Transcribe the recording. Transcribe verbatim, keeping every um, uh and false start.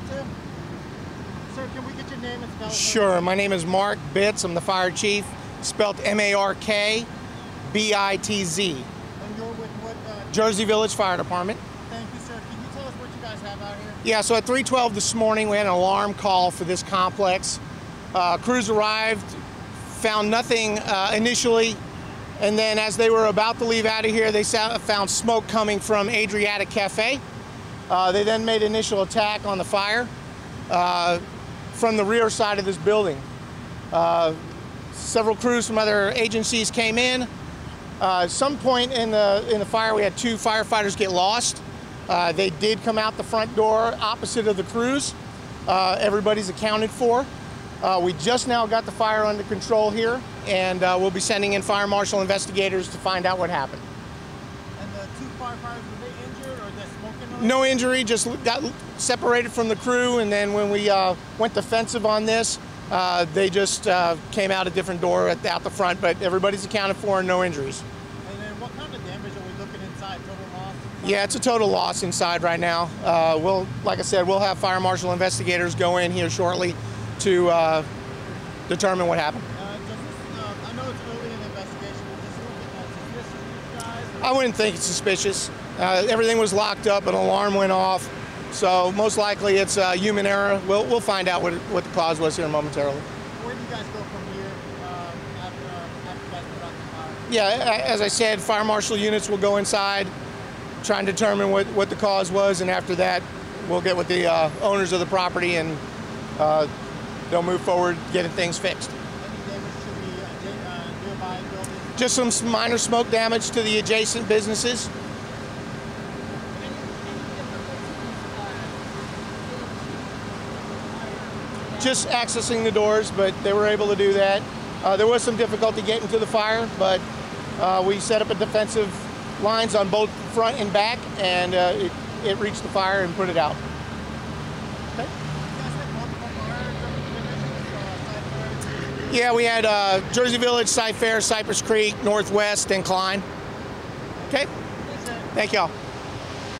good to? Sir, can we get your name and spell it? Sure. My name is Mark Bitz. I'm the fire chief, spelled M A R K B I T Z. And you're with what? Uh, Jersey Village Fire Department. Thank you, sir. Can you tell us what you guys have out here? Yeah, so at three twelve this morning, we had an alarm call for this complex. Uh, crews arrived, found nothing uh, initially, and then as they were about to leave out of here, they found smoke coming from Adriatic Cafe. Uh, they then made initial attack on the fire uh, from the rear side of this building. Uh, several crews from other agencies came in. Uh, at some point in the, in the fire, we had two firefighters get lost. Uh, they did come out the front door opposite of the crews. Uh, everybody's accounted for. Uh, we just now got the fire under control here, and uh, we'll be sending in fire marshal investigators to find out what happened. And the two firefighters, were they injured or they smoking on? No injury, just got separated from the crew, and then when we uh, went defensive on this, uh, they just uh, came out a different door at the, out the front, but everybody's accounted for and no injuries. And then what kind of damage are we looking inside, total loss? Yeah, it's a total loss inside right now. Uh, we'll, like I said, we'll have fire marshal investigators go in here shortly to uh, determine what happened. Uh, does this, uh, I know it's early in the investigation, but does this look suspicious to you guys? I wouldn't think it's suspicious. Uh, everything was locked up, an alarm went off, so most likely it's uh, human error. We'll, we'll find out what, what the cause was here momentarily. Where do you guys go from here uh, after, uh, after you guys put out the fire? Yeah, as I said, fire marshal units will go inside, try and determine what, what the cause was, and after that, we'll get with the uh, owners of the property and uh, they'll move forward getting things fixed. Any damage to the uh, nearby building? Just some minor smoke damage to the adjacent businesses. Just accessing the doors, but they were able to do that. Uh, there was some difficulty getting to the fire, but uh, we set up a defensive lines on both front and back, and uh, it, it reached the fire and put it out. Okay. Yeah, we had uh, Jersey Village, CyFair, Cypress Creek, Northwest, and Klein. Okay? Thank y'all.